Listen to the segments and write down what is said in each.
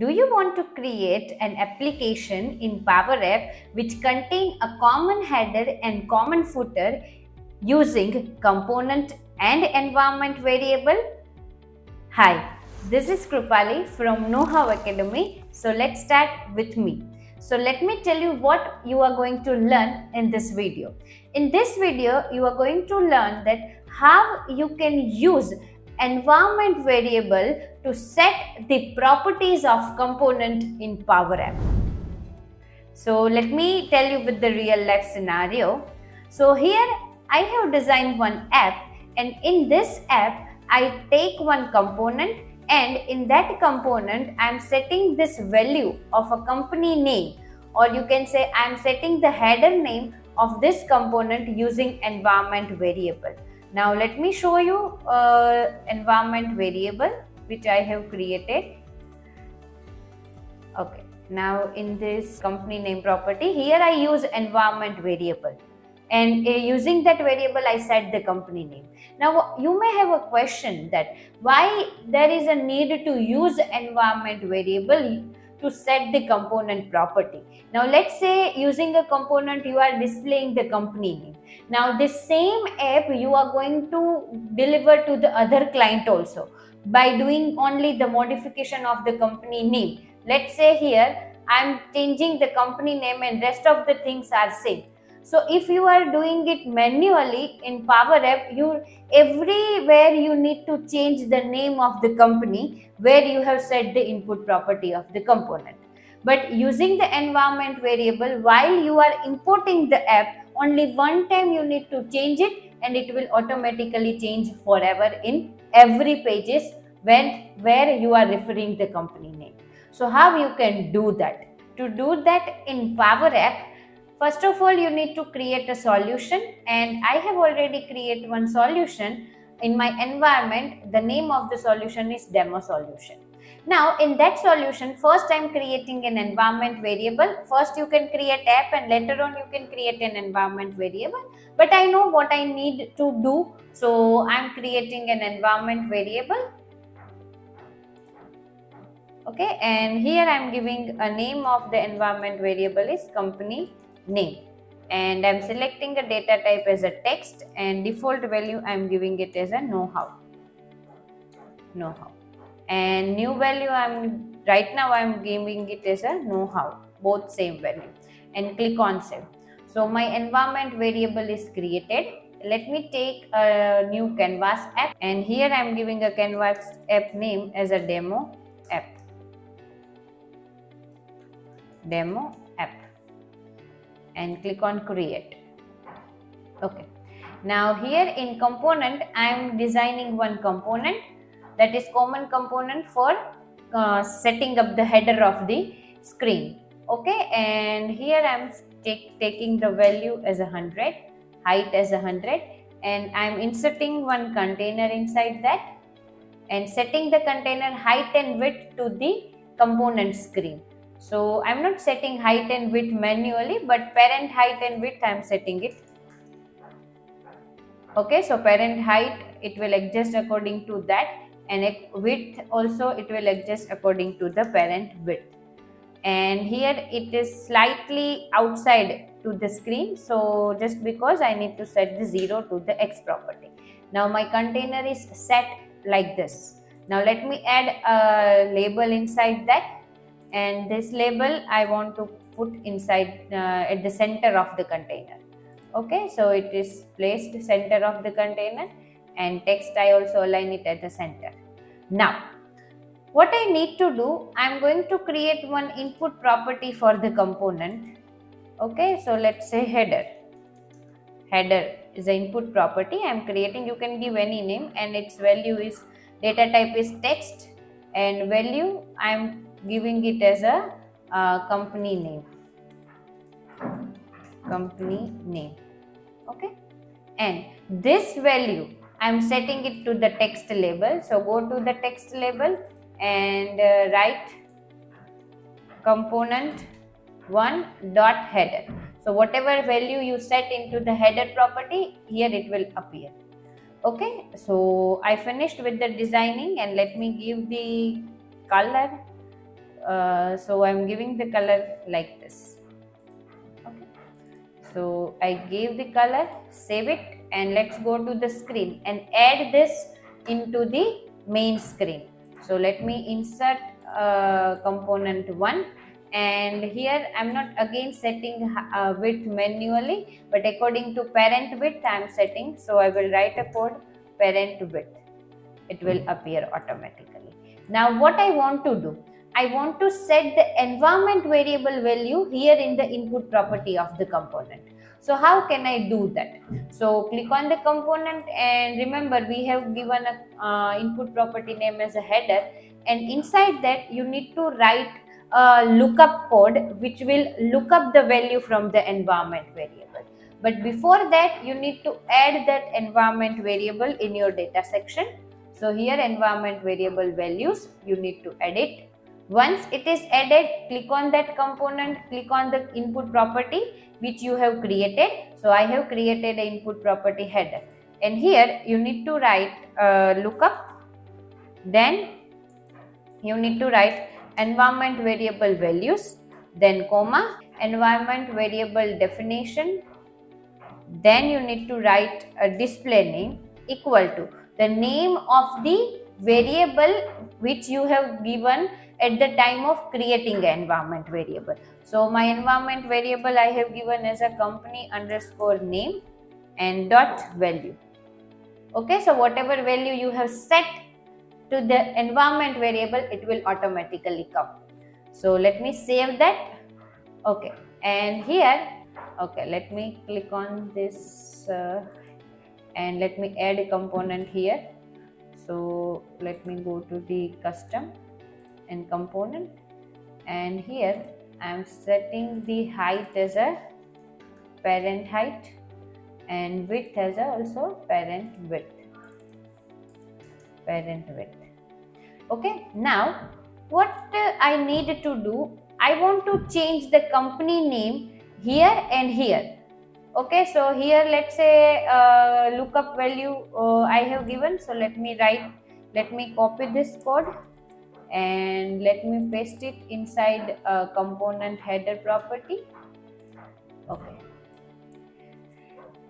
Do you want to create an application in Power App which contain a common header and common footer using component and environment variable? Hi, this is Krupali from Know How Academy. So let's start with me. So let me tell you what you are going to learn in this video. In this video, you are going to learn that how you can use environment variable to set the properties of component in Power App. So let me tell you with the real life scenario. So here I have designed one app, and in this app I take one component, and in that component I am setting this value of a company name, or you can say I am setting the header name of this component using environment variable. Now let me show you environment variable which I have created. Okay, now in this company name property, here I use environment variable, and using that variable I set the company name. Now you may have a question that why there is a need to use environment variable to set the component property. Now let's say using a component you are displaying the company name. Now this same app you are going to deliver to the other client also by doing only the modification of the company name. Let's say here I am changing the company name and rest of the things are same. So if you are doing it manually in Power App, everywhere you need to change the name of the company where you have set the input property of the component. But using the environment variable, while you are importing the app, only one time you need to change it, and it will automatically change forever in every pages where you are referring the company name. So how you can do that? To do that in Power App, first of all, you need to create a solution, and I have already created one solution in my environment. The name of the solution is demo solution. Now in that solution, first I am creating an environment variable. First you can create app and later on you can create an environment variable. But I know what I need to do, so I am creating an environment variable. Okay, and here I am giving a name of the environment variable is company name, and I'm selecting a data type as a text, and default value I'm giving it as a know how, and new value right now I'm giving it as a know how, both same value, and click on save. So my environment variable is created. Let me take a new canvas app, and here I'm giving a canvas app name as a demo app. And click on create. Okay, now here in component I am designing one component that is common component for setting up the header of the screen. Okay, and here I am taking the value as 100, height as 100, and I am inserting one container inside that and setting the container height and width to the component screen. So I'm not setting height and width manually, but parent height and width I'm setting it. Okay, so parent height, it will adjust according to that, and width also it will adjust according to the parent width. And here it is slightly outside to the screen, so just because I need to set the 0 to the X property. Now my container is set like this. Now let me add a label inside that. And this label I want to put inside at the center of the container. Okay, so it is placed center of the container, and text I also align it at the center. Now what I need to do, I am going to create one input property for the component. Okay, so let's say header. Header is the input property I am creating. You can give any name, and its value is, data type is text, and value I am giving it as a company name. Okay, and this value I'm setting it to the text label, so go to the text label and write component1.header. So whatever value you set into the header property, here it will appear. Okay, so I finished with the designing, and let me give the color So I'm giving the color like this. Okay. So I gave the color, save it, and let's go to the screen and add this into the main screen. So let me insert component 1, and here I'm not again setting width manually, but according to parent width I'm setting. So I will write a code, parent width, it will appear automatically. Now what I want to do, I want to set the environment variable value here in the input property of the component. So how can I do that? So click on the component, and remember we have given a input property name as a header, and inside that you need to write a lookup code which will look up the value from the environment variable. But before that you need to add that environment variable in your data section. So here environment variable values, you need to add it. Once it is added, click on that component, click on the input property which you have created. So I have created an input property header, and here you need to write lookup, then you need to write environment variable values, then comma, environment variable definition, then you need to write a display name equal to the name of the variable which you have given at the time of creating the environment variable. So my environment variable I have given as a company underscore name and dot value. Okay, so whatever value you have set to the environment variable, it will automatically come. So let me save that. Okay, and here, okay, let me click on this and let me add a component here. So let me go to the custom and component, and here I am setting the height as a parent height and width as a also parent width. Okay, now what I need to do, I want to change the company name here and here. Okay, so here let's say lookup value I have given. So let me write, let me copy this code and let me paste it inside a component header property. Okay,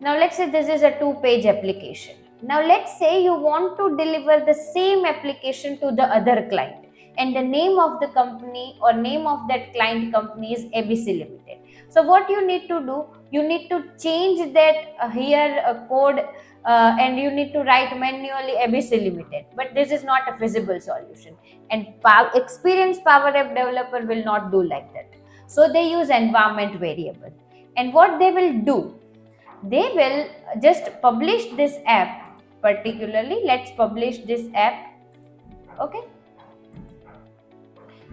now let's say this is a two-page application. Now let's say you want to deliver the same application to the other client, and the name of the company or name of that client company is ABC Limited. So what you need to do, you need to change that here code and you need to write manually ABC Limited, but this is not a feasible solution, and experienced Power App developer will not do like that. So they use environment variable, and what they will do, they will just publish this app particularly. Let's publish this app. Okay,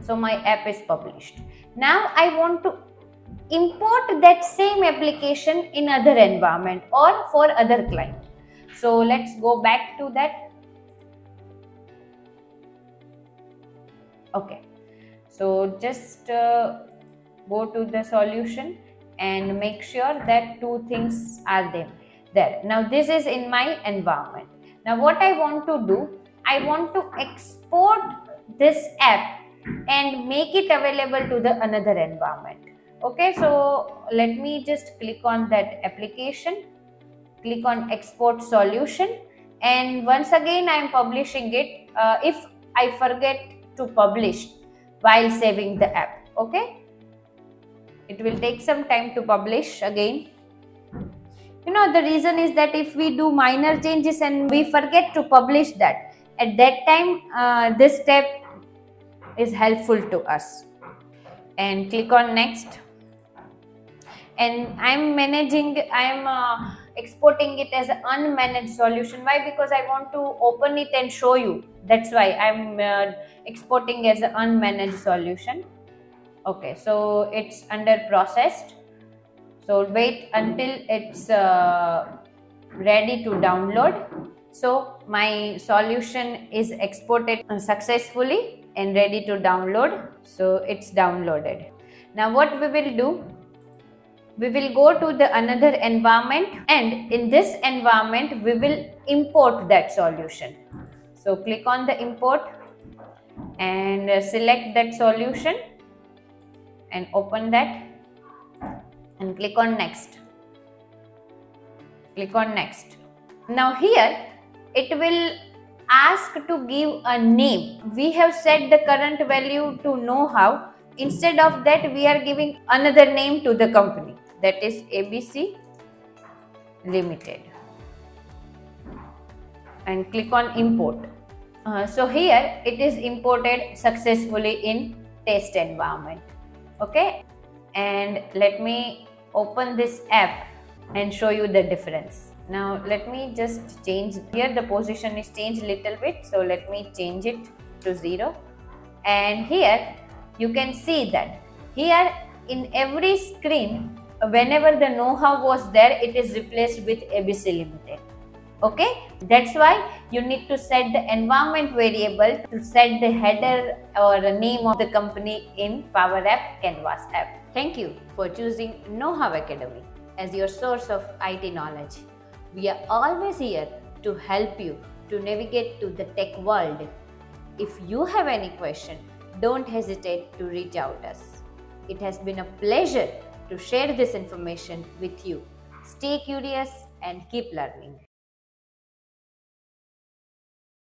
so my app is published. Now I want to import that same application in other environment or for other client. So let's go back to that. Okay, so just go to the solution and make sure that two things are there. Now this is in my environment. Now what I want to do, I want to export this app and make it available to the another environment. Okay, so let me just click on that application, click on export solution, and once again I am publishing it. If I forget to publish while saving the app, okay, it will take some time to publish again. You know, the reason is that if we do minor changes and we forget to publish that, at that time this step is helpful to us. And click on next, and I am exporting it as an unmanaged solution. Why? Because I want to open it and show you. That's why I'm exporting as an unmanaged solution. Okay, so it's under processed, so wait until it's ready to download. So my solution is exported successfully and ready to download, so it's downloaded. Now what we will do, we will go to the another environment, and in this environment we will import that solution. So click on the import, and select that solution and open that and click on next. Click on next. Now here it will ask to give a name. We have set the current value to Know How. Instead of that, we are giving another name to the company, that is ABC Limited, and click on import. So here it is imported successfully in test environment. Okay, and let me open this app and show you the difference. Now let me just change here, the position is changed little bit, so let me change it to 0. And here you can see that here in every screen, whenever the Know How was there, it is replaced with ABC Limited. Okay, that's why you need to set the environment variable to set the header or the name of the company in Power App Canvas app. Thank you for choosing Know How Academy as your source of IT knowledge. We are always here to help you to navigate to the tech world. If you have any question, don't hesitate to reach out to us. It has been a pleasure to share this information with you. Stay curious and keep learning.